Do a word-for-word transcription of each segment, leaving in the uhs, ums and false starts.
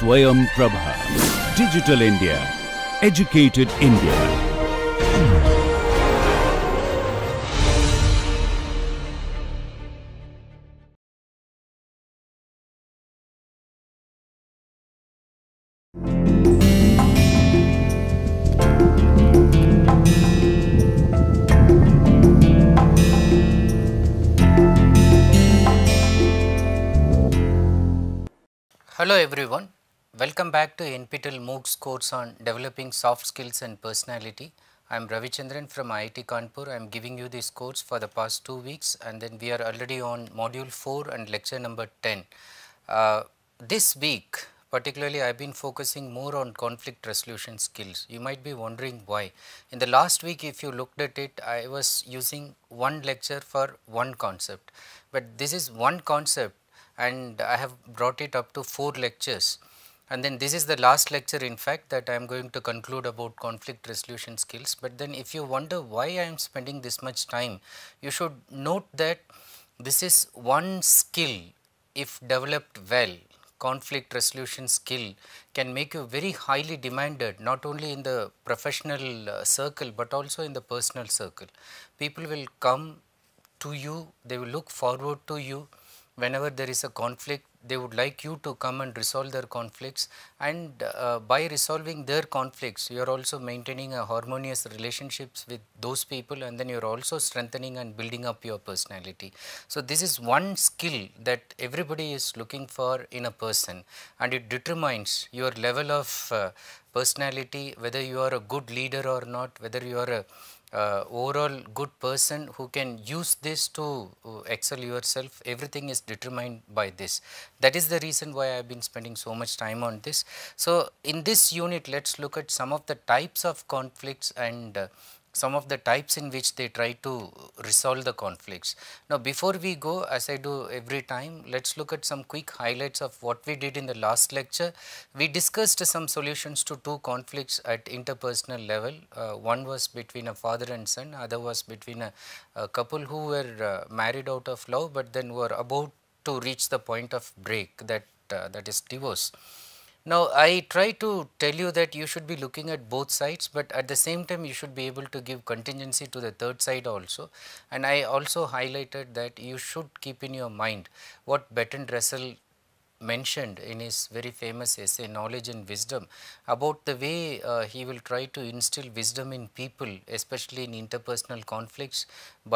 Swayam Prabha. Digital India. Educated India. Hello everyone, welcome back to N P T E L MOOC's course on developing soft skills and personality. I am Ravichandran from I I T Kanpur. I am giving you this course for the past two weeks and then we are already on module four and lecture number ten. Uh, this week particularly I have been focusing more on conflict resolution skills. You might be wondering why. In the last week if you looked at it, I was using one lecture for one concept, but this is one concept and I have brought it up to four lectures, and then this is the last lecture in fact that I am going to conclude about conflict resolution skills. But then if you wonder why I am spending this much time, you should note that this is one skill, if developed well, conflict resolution skill can make you very highly demanded not only in the professional uh, circle but also in the personal circle. People will come to you, they will look forward to you. Whenever there is a conflict, they would like you to come and resolve their conflicts, and uh, by resolving their conflicts you are also maintaining a harmonious relationships with those people, and then you are also strengthening and building up your personality. So this is one skill that everybody is looking for in a person, and it determines your level of uh, personality, whether you are a good leader or not, whether you are a Uh, overall good person who can use this to uh, excel yourself. Everything is determined by this. That is the reason why I have been spending so much time on this. So in this unit let us look at some of the types of conflicts and uh, some of the types in which they try to resolve the conflicts. Now before we go, as I do every time, let us look at some quick highlights of what we did in the last lecture. We discussed some solutions to two conflicts at interpersonal level. Uh, one was between a father and son, other was between a, a couple who were uh, married out of love but then were about to reach the point of break, that uh, that is divorce. Now I try to tell you that you should be looking at both sides, but at the same time you should be able to give contingency to the third side also, and I also highlighted that you should keep in your mind what Bertrand Russell mentioned in his very famous essay Knowledge and Wisdom, about the way uh, he will try to instill wisdom in people, especially in interpersonal conflicts,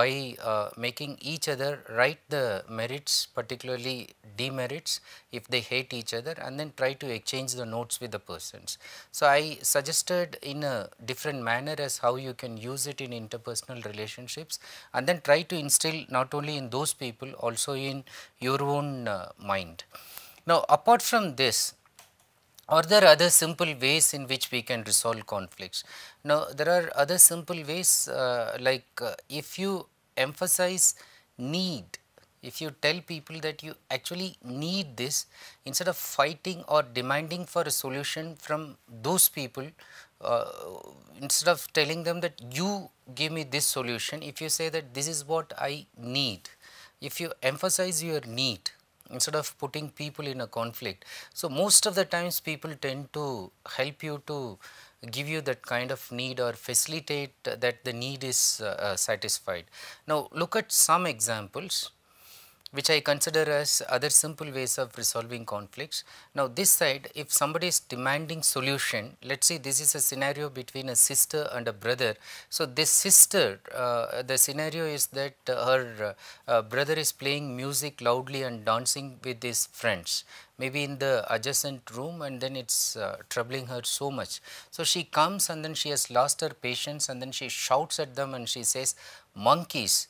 by uh, making each other write the merits, particularly demerits if they hate each other, and then try to exchange the notes with the persons. So I suggested in a different manner as how you can use it in interpersonal relationships, and then try to instill not only in those people also in your own uh, mind. Now apart from this, are there other simple ways in which we can resolve conflicts? Now there are other simple ways uh, like uh, if you emphasize need, if you tell people that you actually need this, instead of fighting or demanding for a solution from those people, uh, instead of telling them that you give me this solution, if you say that this is what I need, if you emphasize your need, instead of putting people in a conflict. So most of the times people tend to help you to give you that kind of need or facilitate that the need is uh, satisfied. Now look at some examples which I consider as other simple ways of resolving conflicts. Now this side, if somebody is demanding solution, let us say this is a scenario between a sister and a brother. So this sister, uh, the scenario is that uh, her uh, brother is playing music loudly and dancing with his friends, maybe in the adjacent room, and then it is uh, troubling her so much. So she comes and then she has lost her patience, and then she shouts at them and she says, "Monkeys,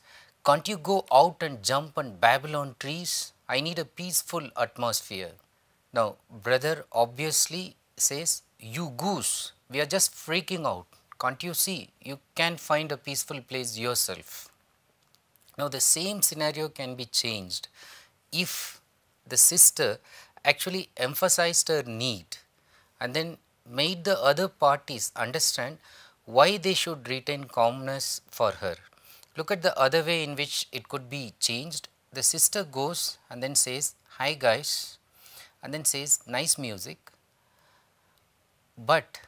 can't you go out and jump and babble on trees? I need a peaceful atmosphere." Now brother obviously says, "You goose, we are just freaking out. Can't you see? You can find a peaceful place yourself." Now the same scenario can be changed if the sister actually emphasized her need and then made the other parties understand why they should retain calmness for her. Look at the other way in which it could be changed. The sister goes and then says, "Hi guys," and then says, "Nice music," But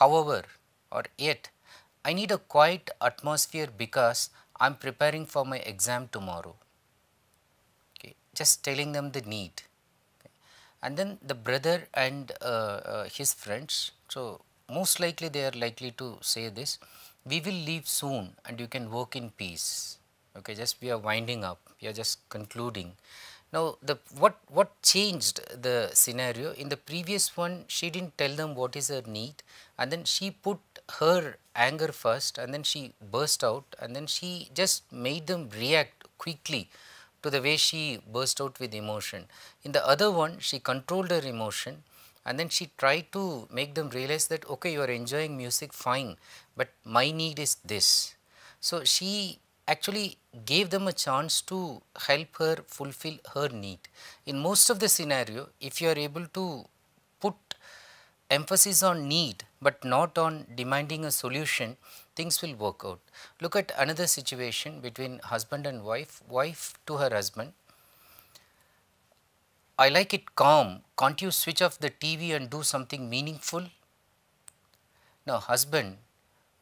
however or yet I need a quiet atmosphere because I am preparing for my exam tomorrow. Okay. Just telling them the need. Okay. And then the brother and uh, uh, his friends, so most likely they are likely to say this, we will leave soon and you can work in peace. Okay, just we are winding up, we are just concluding. Now, the what, what changed the scenario? In the previous one, she didn't tell them what is her need, and then she put her anger first, and then she burst out, and then she just made them react quickly to the way she burst out with emotion. In the other one, she controlled her emotion, and then she tried to make them realize that, okay, you are enjoying music, fine, but my need is this. So, she actually gave them a chance to help her fulfill her need. In most of the scenario, if you are able to put emphasis on need but not on demanding a solution, things will work out. Look at another situation between husband and wife, wife to her husband. I like it calm, can't you switch off the T V and do something meaningful? Now, husband,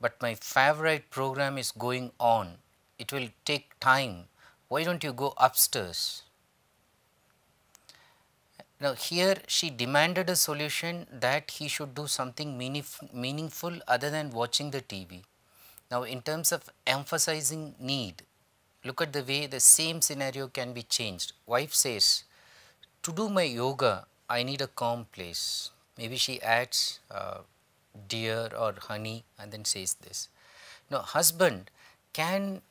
but my favorite program is going on. It will take time, why don't you go upstairs? Now, here she demanded a solution that he should do something meaningful other than watching the T V. Now, in terms of emphasizing need, look at the way the same scenario can be changed. Wife says, to do my yoga, I need a calm place. Maybe she adds uh, deer or honey and then says this. Now, husband can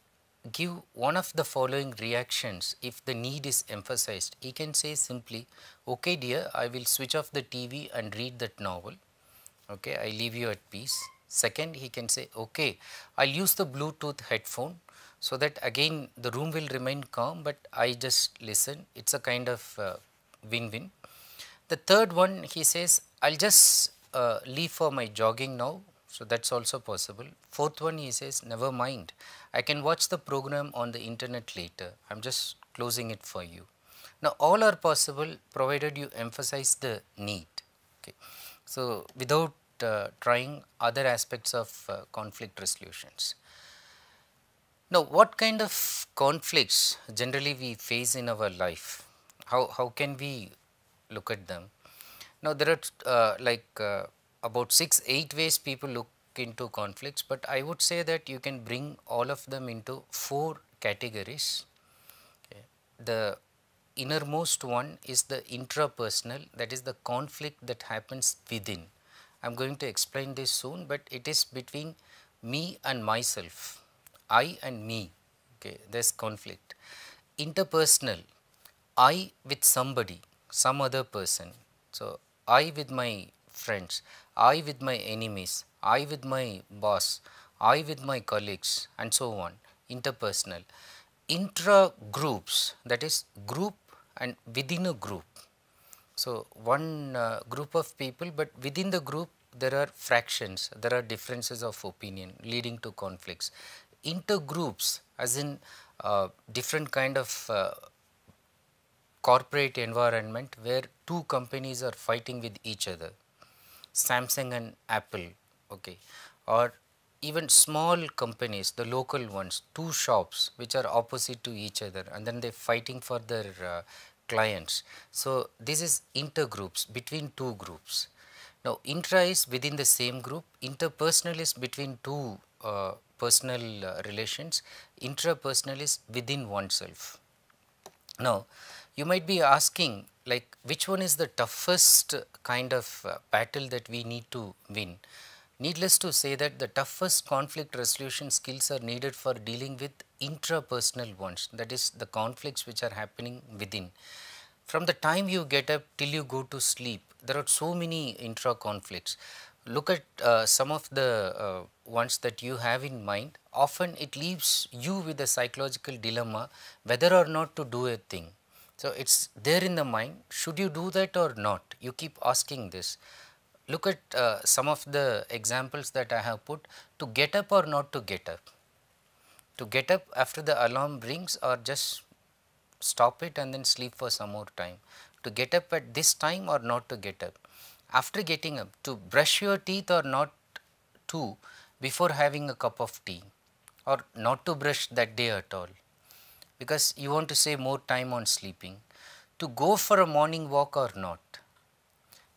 give one of the following reactions if the need is emphasized. He can say simply, okay dear, I will switch off the T V and read that novel, okay, I leave you at peace. Second, he can say, okay, I will use the Bluetooth headphone so that again the room will remain calm but I just listen, it is a kind of win-win. Uh, the third one, he says, I will just uh, leave for my jogging now. So, that is also possible. Fourth one, he says, never mind, I can watch the program on the internet later, I am just closing it for you. Now, all are possible provided you emphasize the need. Okay. So, without uh, trying other aspects of uh, conflict resolutions. Now, what kind of conflicts generally we face in our life? How, how can we look at them? Now, there are uh, like uh, about six, eight ways people look into conflicts, but I would say that you can bring all of them into four categories. Okay. The innermost one is the intrapersonal, that is the conflict that happens within. I am going to explain this soon, but it is between me and myself, I and me, okay, there is conflict. Interpersonal, I with somebody, some other person, so I with my friends, I with my enemies, I with my boss, I with my colleagues and so on, interpersonal. Intra groups, that is group and within a group. So, one uh, group of people, but within the group there are fractions, there are differences of opinion leading to conflicts. Intergroups, as in uh, different kind of uh, corporate environment where two companies are fighting with each other. Samsung and Apple, okay, or even small companies, the local ones, two shops which are opposite to each other and then they are fighting for their uh, clients. So, this is intergroups, between two groups. Now, intra is within the same group, interpersonal is between two uh, personal uh, relations, intrapersonal is within oneself. Now, you might be asking, like, which one is the toughest kind of uh, battle that we need to win? Needless to say that the toughest conflict resolution skills are needed for dealing with intrapersonal ones, that is the conflicts which are happening within. From the time you get up till you go to sleep, there are so many intra conflicts. Look at uh, some of the uh, ones that you have in mind. Often it leaves you with a psychological dilemma whether or not to do a thing. So, it is there in the mind, should you do that or not? You keep asking this. Look at uh, some of the examples that I have put, to get up or not to get up, to get up after the alarm rings or just stop it and then sleep for some more time, to get up at this time or not to get up. after getting up to brush your teeth or not to before having a cup of tea, or not to brush that day at all, because you want to save more time on sleeping, to go for a morning walk or not.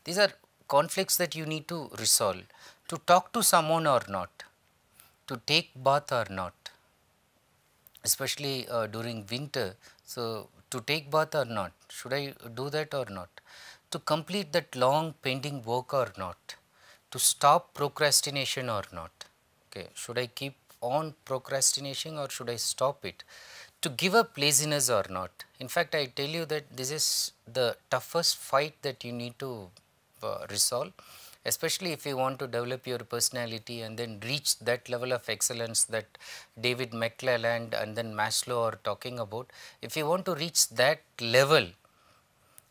These are conflicts that you need to resolve, to talk to someone or not, to take bath or not, especially uh, during winter. So, to take bath or not, should I do that or not, to complete that long pending work or not, to stop procrastination or not, okay, should I keep on procrastination or should I stop it, to give up laziness or not. In fact, I tell you that this is the toughest fight that you need to uh, resolve, especially if you want to develop your personality and then reach that level of excellence that David McClelland and then Maslow are talking about. If you want to reach that level,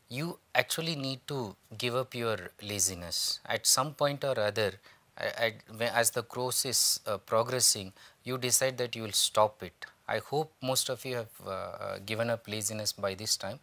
you actually need to give up your laziness at some point or other. I, I, as the course is uh, progressing, you decide that you will stop it. I hope most of you have uh, given up laziness by this time.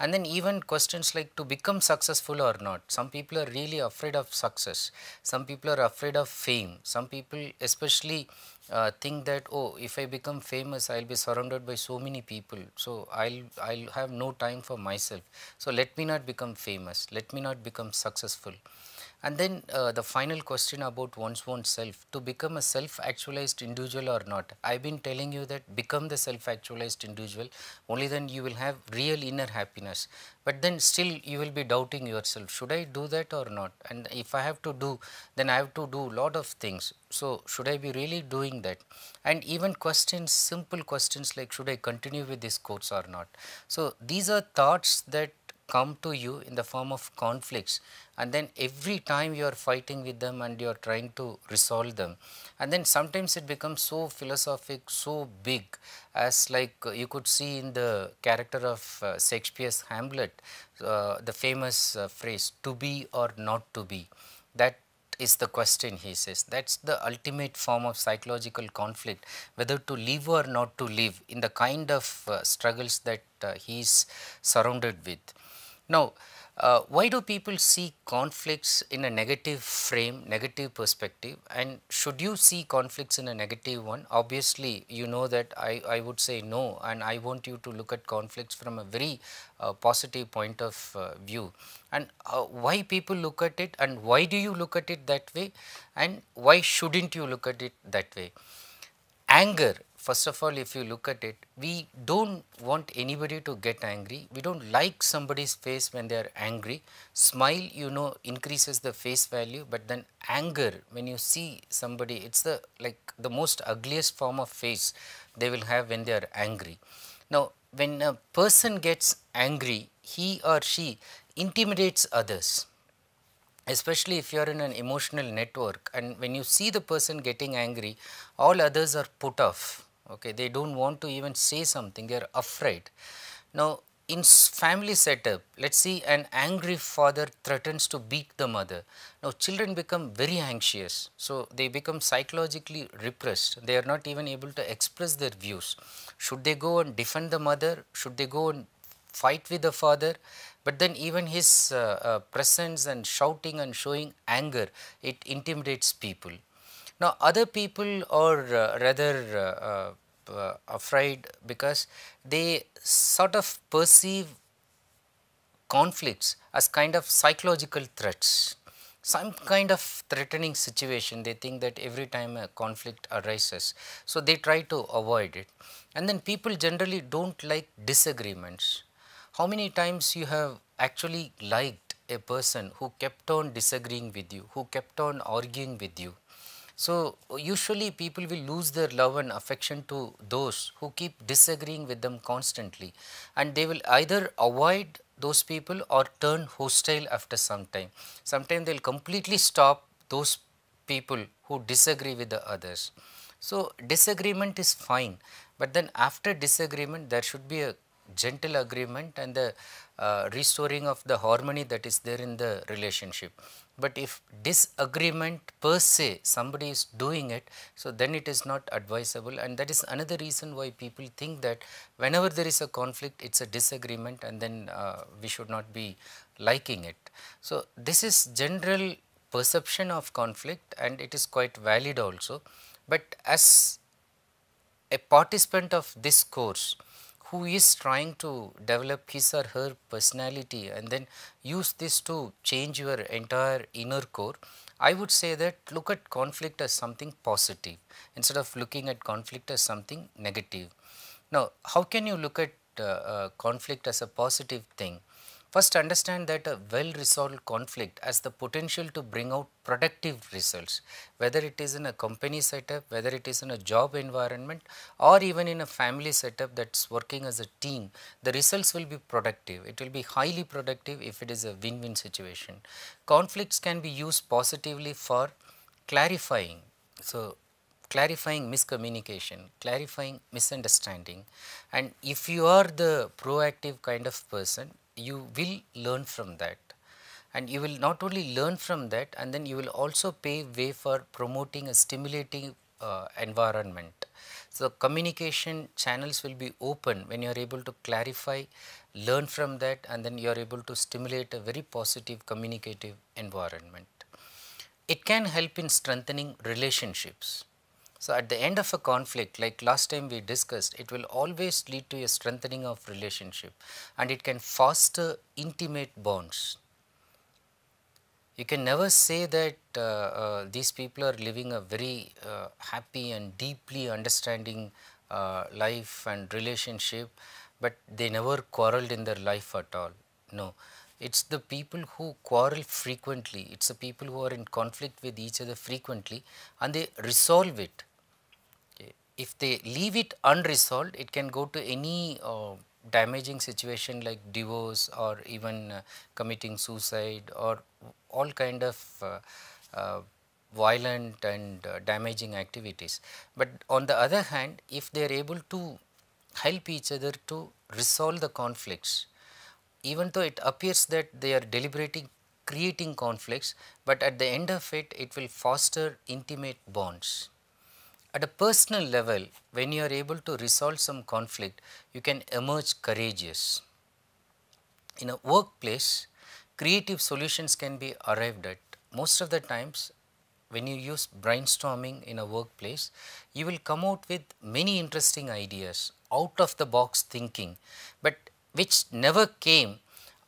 And then even questions like to become successful or not. Some people are really afraid of success. Some people are afraid of fame. Some people especially uh, think that, oh, if I become famous, I will be surrounded by so many people. So, I'll, I'll have no time for myself. So, let me not become famous. Let me not become successful. And then uh, the final question about one's own self, to become a self-actualized individual or not. I've been telling you that become the self-actualized individual, only then you will have real inner happiness. But then still you will be doubting yourself, should I do that or not? And if I have to do, then I have to do a lot of things. So, should I be really doing that? And even questions, simple questions like, should I continue with this course or not? So, these are thoughts that come to you in the form of conflicts, and then every time you are fighting with them and you are trying to resolve them, and then sometimes it becomes so philosophic, so big, as like you could see in the character of uh, Shakespeare's Hamlet, uh, the famous uh, phrase, to be or not to be. That is the question, he says. That's the ultimate form of psychological conflict, whether to live or not to live, in the kind of uh, struggles that uh, he is surrounded with. Now, uh, why do people see conflicts in a negative frame, negative perspective, and should you see conflicts in a negative one? Obviously, you know that I, I would say no, and I want you to look at conflicts from a very uh, positive point of uh, view. And uh, why people look at it, and why do you look at it that way, and why shouldn't you look at it that way? Anger. First of all, if you look at it, we don't want anybody to get angry. We don't like somebody's face when they are angry. Smile, you know, increases the face value, but then anger, when you see somebody, it's the like the most ugliest form of face they will have when they are angry. Now, when a person gets angry, he or she intimidates others. Especially if you are in an emotional network, and when you see the person getting angry, all others are put off, okay, they do not want to even say something, they are afraid. Now, in family setup, let us see an angry father threatens to beat the mother. Now, children become very anxious, so they become psychologically repressed, they are not even able to express their views. Should they go and defend the mother, should they go and fight with the father? But then even his uh, uh, presence and shouting and showing anger, it intimidates people. Now, other people are uh, rather uh, uh, afraid because they sort of perceive conflicts as kind of psychological threats. Some kind of threatening situation, they think that every time a conflict arises, so they try to avoid it. And then people generally don't like disagreements. How many times you have actually liked a person who kept on disagreeing with you, who kept on arguing with you? So, usually people will lose their love and affection to those who keep disagreeing with them constantly, and they will either avoid those people or turn hostile after some time. Sometimes they will completely stop those people who disagree with the others. So, disagreement is fine, but then after disagreement there should be a gentle agreement and the uh, restoring of the harmony that is there in the relationship. But if disagreement per se, somebody is doing it, so then it is not advisable, and that is another reason why people think that whenever there is a conflict, it's a disagreement, and then uh, we should not be liking it. So this is general perception of conflict, and it is quite valid also. But as a participant of this course, who is trying to develop his or her personality and then use this to change your entire inner core, I would say that look at conflict as something positive instead of looking at conflict as something negative. Now, how can you look at uh, uh, conflict as a positive thing? First, understand that a well-resolved conflict has the potential to bring out productive results, whether it is in a company setup, whether it is in a job environment, or even in a family setup that's working as a team. The results will be productive. It will be highly productive if it is a win-win situation. Conflicts can be used positively for clarifying. So, clarifying miscommunication, clarifying misunderstanding, and if you are the proactive kind of person, you will learn from that, and you will not only learn from that, and then you will also pave way for promoting a stimulating uh, environment. So, communication channels will be open when you are able to clarify, learn from that, and then you are able to stimulate a very positive communicative environment. It can help in strengthening relationships. So, at the end of a conflict, like last time we discussed, it will always lead to a strengthening of relationship, and it can foster intimate bonds. You can never say that uh, uh, these people are living a very uh, happy and deeply understanding uh, life and relationship, but they never quarreled in their life at all. No. It's the people who quarrel frequently, it's the people who are in conflict with each other frequently, and they resolve it. If they leave it unresolved, it can go to any uh, damaging situation like divorce or even uh, committing suicide or all kind of uh, uh, violent and uh, damaging activities. But on the other hand, if they are able to help each other to resolve the conflicts, even though it appears that they are deliberating creating conflicts, but at the end of it, it will foster intimate bonds. At a personal level, when you are able to resolve some conflict, you can emerge courageous. In a workplace, creative solutions can be arrived at. Most of the times, when you use brainstorming in a workplace, you will come out with many interesting ideas, out of the box thinking, but which never came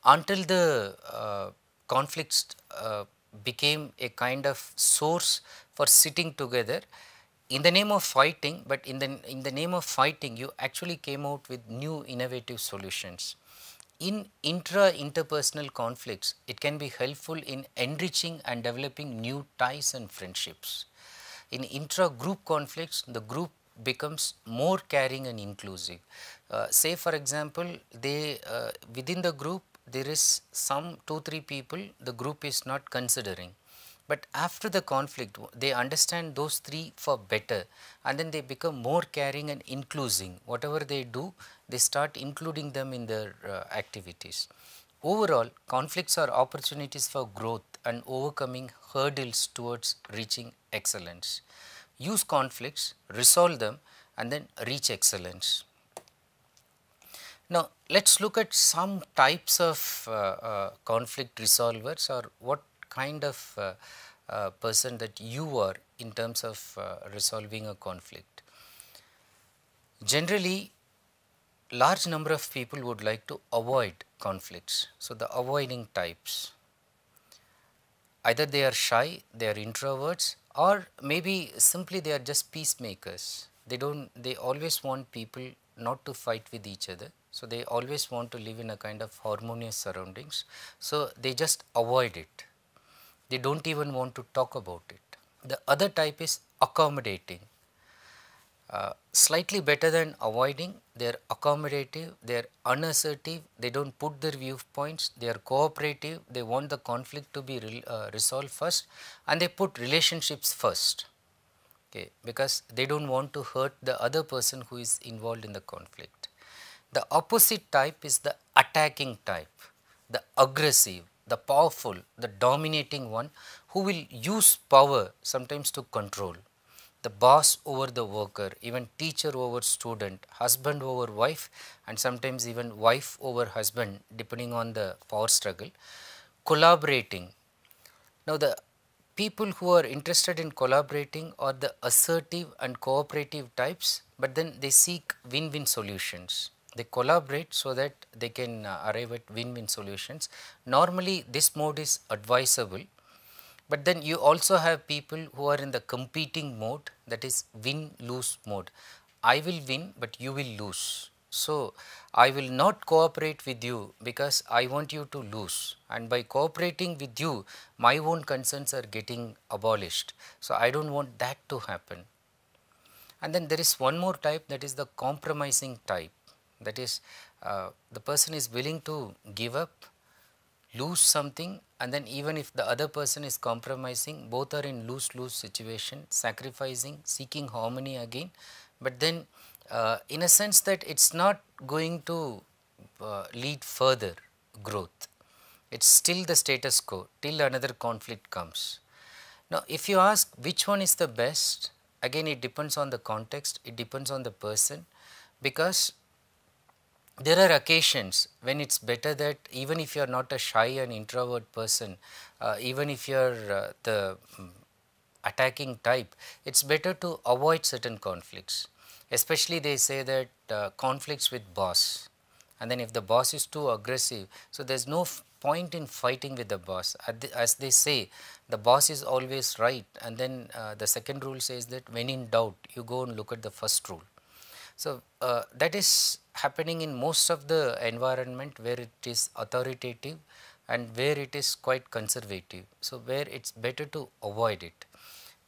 until the uh, conflicts uh, became a kind of source for sitting together in the name of fighting, but in the, in the name of fighting, you actually came out with new innovative solutions. In intra-interpersonal conflicts, it can be helpful in enriching and developing new ties and friendships. In intra-group conflicts, the group becomes more caring and inclusive. Uh, say for example, they uh, within the group there is some two three people the group is not considering, but after the conflict they understand those three for better, and then they become more caring and including. Whatever they do, they start including them in their uh, activities. Overall, conflicts are opportunities for growth and overcoming hurdles towards reaching excellence. Use conflicts, resolve them, and then reach excellence. Now, let us look at some types of uh, uh, conflict resolvers, or what kind of uh, uh, person that you are in terms of uh, resolving a conflict. Generally, large number of people would like to avoid conflicts. So, the avoiding types, either they are shy, they are introverts, or maybe simply they are just peacemakers. They don't, they always want people not to fight with each other. So, they always want to live in a kind of harmonious surroundings. So, they just avoid it. They don't even want to talk about it. The other type is accommodating. Uh, slightly better than avoiding, they are accommodative, they are unassertive, they do not put their viewpoints, they are cooperative, they want the conflict to be re uh, resolved first, and they put relationships first, okay, because they do not want to hurt the other person who is involved in the conflict. The opposite type is the attacking type, the aggressive, the powerful, the dominating one who will use power sometimes to control. The boss over the worker, even teacher over student, husband over wife, and sometimes even wife over husband, depending on the power struggle. Collaborating. Now, the people who are interested in collaborating are the assertive and cooperative types, but then they seek win-win solutions. They collaborate so that they can uh, arrive at win-win solutions. Normally, this mode is advisable. But then you also have people who are in the competing mode, that is win-lose mode. I will win, but you will lose. So, I will not cooperate with you because I want you to lose, and by cooperating with you, my own concerns are getting abolished. So, I don't want that to happen. And then there is one more type, that is the compromising type. That is, uh, the person is willing to give up, lose something, and then even if the other person is compromising, both are in lose-lose situation, sacrificing, seeking harmony again, but then uh, in a sense that it is not going to uh, lead further growth. It is still the status quo till another conflict comes. Now, if you ask which one is the best, again it depends on the context, it depends on the person, because there are occasions when it is better that even if you are not a shy and introvert person, uh, even if you are uh, the attacking type, it is better to avoid certain conflicts. Especially they say that uh, conflicts with boss, and then if the boss is too aggressive, so there is no point in fighting with the boss. As they say, the boss is always right, and then uh, the second rule says that when in doubt, you go and look at the first rule. So, uh, that is happening in most of the environment where it is authoritative and where it is quite conservative. So, where it is better to avoid it.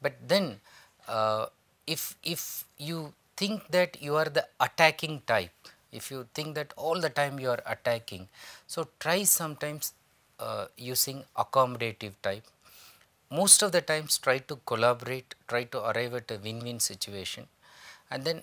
But then, uh, if, if you think that you are the attacking type, if you think that all the time you are attacking, so try sometimes uh, using accommodative type. Most of the times try to collaborate, try to arrive at a win-win situation, and then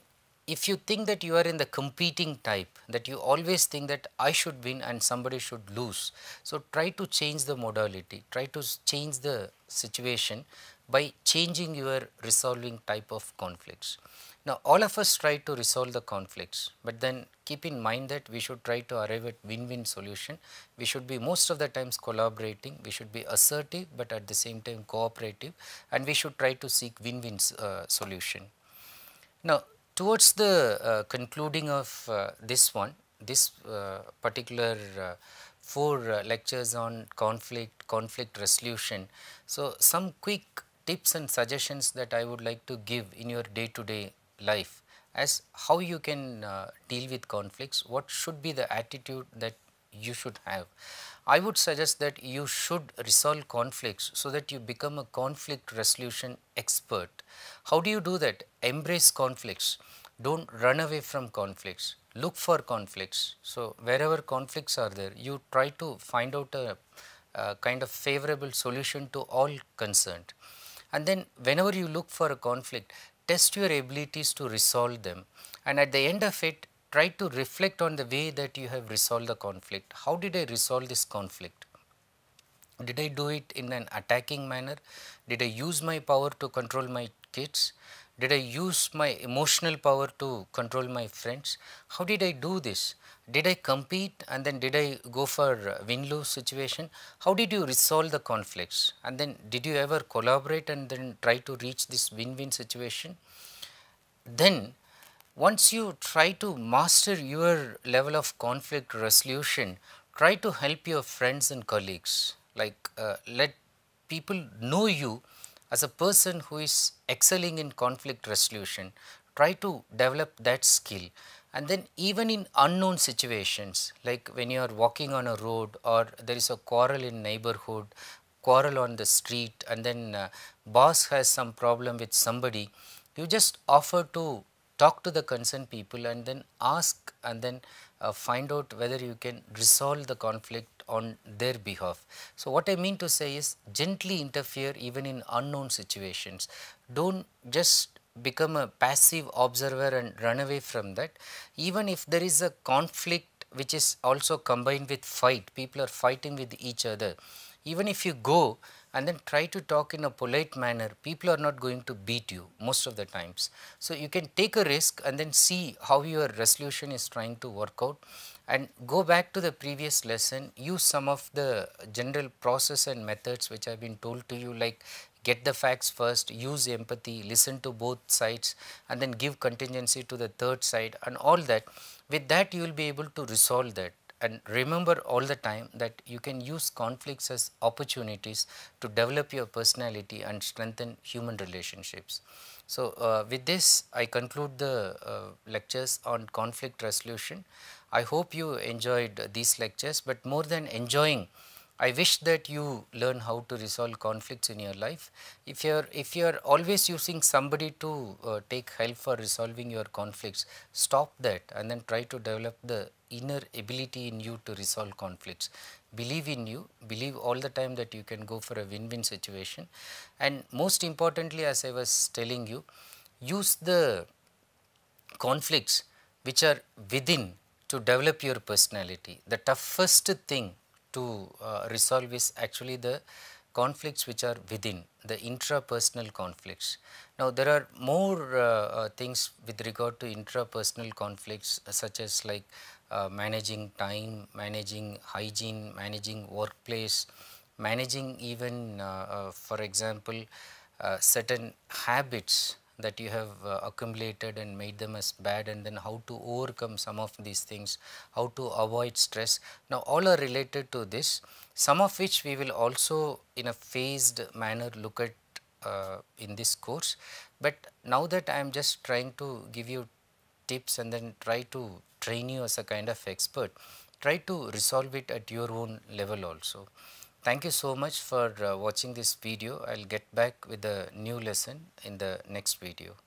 if you think that you are in the competing type, that you always think that I should win and somebody should lose. So, try to change the modality, try to change the situation by changing your resolving type of conflicts. Now, all of us try to resolve the conflicts, but then keep in mind that we should try to arrive at win-win solution. We should be most of the times collaborating, we should be assertive but at the same time cooperative, and we should try to seek win-win uh, solution. Now, towards the uh, concluding of uh, this one, this uh, particular uh, four uh, lectures on conflict, conflict resolution. So, some quick tips and suggestions that I would like to give in your day to day life as how you can uh, deal with conflicts, what should be the attitude that you should have. I would suggest that you should resolve conflicts so that you become a conflict resolution expert. How do you do that? Embrace conflicts. Don't run away from conflicts. Look for conflicts. So, wherever conflicts are there, you try to find out a, a kind of favorable solution to all concerned. And then whenever you look for a conflict, test your abilities to resolve them, and at the end of it, try to reflect on the way that you have resolved the conflict. How did I resolve this conflict? Did I do it in an attacking manner? Did I use my power to control my kids? Did I use my emotional power to control my friends? How did I do this? Did I compete and then did I go for win-lose situation? How did you resolve the conflicts? And then did you ever collaborate and then try to reach this win-win situation? Then, once you try to master your level of conflict resolution, try to help your friends and colleagues. Like, uh, let people know you as a person who is excelling in conflict resolution. Try to develop that skill. And then even in unknown situations, like when you are walking on a road or there is a quarrel in neighborhood, quarrel on the street, and then uh, boss has some problem with somebody, you just offer to talk to the concerned people and then ask and then uh, find out whether you can resolve the conflict on their behalf. So, what I mean to say is gently interfere even in unknown situations. Don't just become a passive observer and run away from that. Even if there is a conflict which is also combined with fight, people are fighting with each other. Even if you go and then try to talk in a polite manner, people are not going to beat you most of the times. So you can take a risk and then see how your resolution is trying to work out, and go back to the previous lesson, use some of the general process and methods which have been told to you, like get the facts first, use empathy, listen to both sides and then give contingency to the third side and all that. With that you will be able to resolve that. And remember all the time that you can use conflicts as opportunities to develop your personality and strengthen human relationships. So, uh, with this I conclude the uh, lectures on conflict resolution. I hope you enjoyed these lectures, but more than enjoying, I wish that you learn how to resolve conflicts in your life. If you are if you are always using somebody to uh, take help for resolving your conflicts, stop that and then try to develop the inner ability in you to resolve conflicts. Believe in you, believe all the time that you can go for a win-win situation, and most importantly, as I was telling you, use the conflicts which are within to develop your personality. The toughest thing to uh, resolve is actually the conflicts which are within, the intrapersonal conflicts. Now, there are more uh, uh, things with regard to intrapersonal conflicts, uh, such as like uh, managing time, managing hygiene, managing workplace, managing even uh, uh, for example, uh, certain habits that you have uh, accumulated and made them as bad, and then how to overcome some of these things, how to avoid stress. Now, all are related to this, some of which we will also in a phased manner look at uh, in this course. But now that I am just trying to give you tips and then try to train you as a kind of expert, try to resolve it at your own level also. Thank you so much for uh, watching this video. I will get back with a new lesson in the next video.